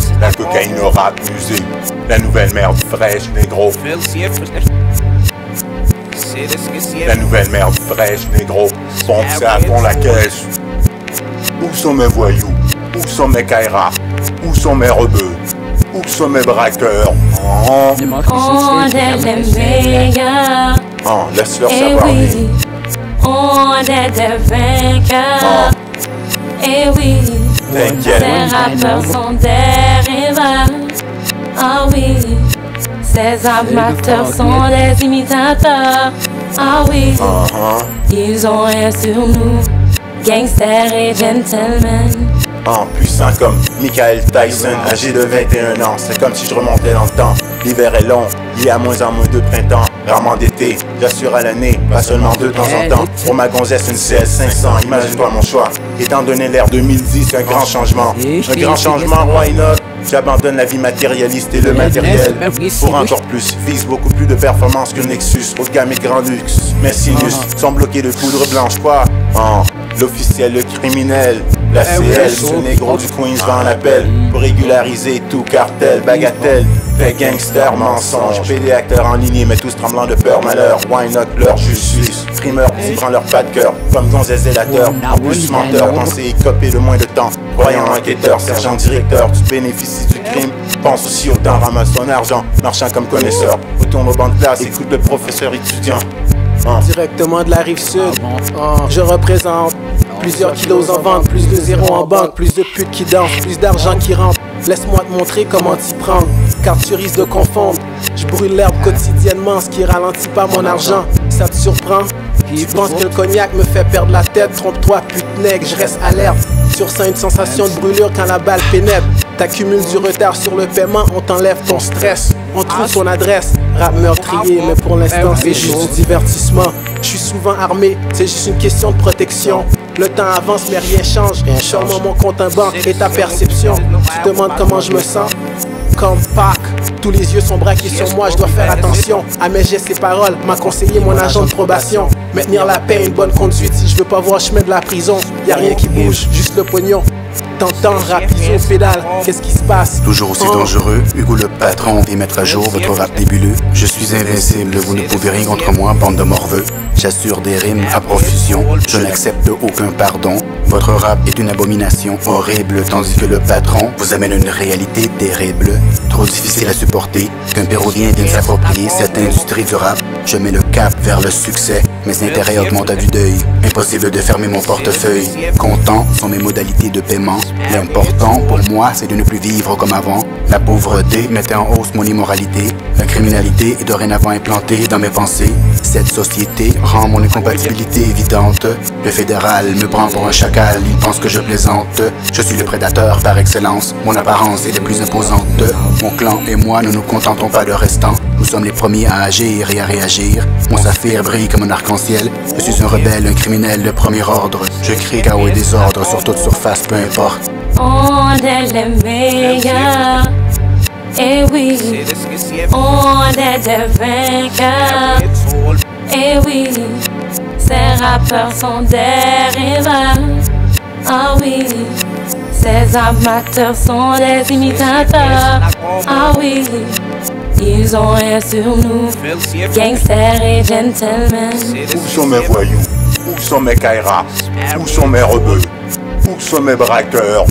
stress, la cocaïne aura abusé, la nouvelle merde fraîche négro. La nouvelle merde fraîche négro, pompe ça à fond la caisse. Où sont mes voyous? Où sont mes kairas? Où sont mes rebeux? Où sont mes braqueurs? Oh. On est les meilleurs. Oh, laisse-leur savoir. Oui. On est des vainqueurs. Oh. Et oui, t'inquiète. Ces rappeurs sont des rivales. Ah oui, ces amateurs sont des imitateurs. Ah oui, ils ont rien sur nous. Gangsters et gentlemen. En puissant comme Michael Tyson, âgé de 21 ans. C'est comme si je remontais dans le temps. L'hiver est long, il y a moins en moins de printemps. Rarement d'été, j'assure à l'année, pas seulement de temps en temps. Pour ma gonzesse, une CL500, imagine-toi mon choix. Étant donné l'ère 2010, c'est un grand changement. Un grand changement, why not? J'abandonne la vie matérialiste et le matériel. Pour encore plus, vise beaucoup plus de performance que Nexus, haut de gamme et grand luxe. Mes sinus sont bloqués de poudre blanche, quoi. L'officiel, le criminel, la CL, ce négro du Queens va en appel. Pour régulariser tout cartel, bagatelle, des gangsters, mensonges, PD acteurs en ligne, mais tous tremblants de peur, malheur, why not, leur justice, primeurs qui prend leur pas de cœur, comme gonzes zélateurs, en plus menteurs, pensez y copier le moins de temps, croyant enquêteur, sergent directeur, tu bénéficies du crime, pense aussi au temps, ramasse ton argent, marchant comme connaisseur, retourne au banc de classe, écoute le professeur étudiant. Directement de la rive sud, je représente plusieurs kilos en vente, plus de zéros en banque, plus de putes qui dansent, plus d'argent qui rentre. Laisse-moi te montrer comment t'y prendre, car tu risques de confondre. Je brûle l'herbe quotidiennement, ce qui ralentit pas mon argent. Ça te surprend? Tu penses que le cognac me fait perdre la tête? Trompe-toi, pute nègre, je reste alerte. Sur ça, une sensation de brûlure quand la balle pénètre. T'accumules du retard sur le paiement, on t'enlève ton stress. On trouve ton adresse, rap meurtrier, mais pour l'instant c'est juste du divertissement. Je suis souvent armé, c'est juste une question de protection. Le temps avance mais rien change, sûrement mon compte en banque et ta perception. Tu te demandes comment je me sens? Comme Pac, tous les yeux sont braqués sur moi, je dois faire attention à mes gestes et paroles, m'a conseillé mon agent de probation. Maintenir la paix, une bonne conduite, si je veux pas voir chemin de la prison. Y'a rien qui bouge, juste le pognon. T'entends, rapiso, pédale, qu'est-ce qui se passe? Toujours aussi dangereux, Hugo le patron, et mettre à jour votre rap nébuleux. Je suis invincible, vous ne pouvez rien contre moi, bande de morveux. J'assure des rimes à profusion, je n'accepte aucun pardon. Votre rap est une abomination horrible, tandis que le patron vous amène une réalité terrible. Trop difficile à supporter, qu'un pérodien vienne s'approprier cette industrie du rap. Je mets le cap vers le succès, mes intérêts augmentent à vue d'œil. Impossible de fermer mon portefeuille, comptant sont mes modalités de paiement. L'important pour moi c'est de ne plus vivre comme avant. La pauvreté mettait en hausse mon immoralité. La criminalité est dorénavant implantée dans mes pensées. Cette société rend mon incompatibilité évidente. Le fédéral me prend pour un chacal, il pense que je plaisante. Je suis le prédateur par excellence, mon apparence est la plus imposante. Mon clan et moi ne nous contentons pas de restant. Nous sommes les premiers à agir et à réagir. Mon saphir brille comme un arc-en-ciel. Je suis un rebelle, un criminel de premier ordre. Je crie chaos et désordre sur toute surface, peu importe. On est les meilleurs. Eh oui, on est des vainqueurs. Eh oui, ces rappeurs sont des rivales. Ah oui, ces amateurs sont des imitateurs. Ah oui, ils ont rien sur nous. Gangsters et gentlemen. Où sont mes voyous? Où sont mes kairas? Où sont mes rebeux? Où sont mes braqueurs?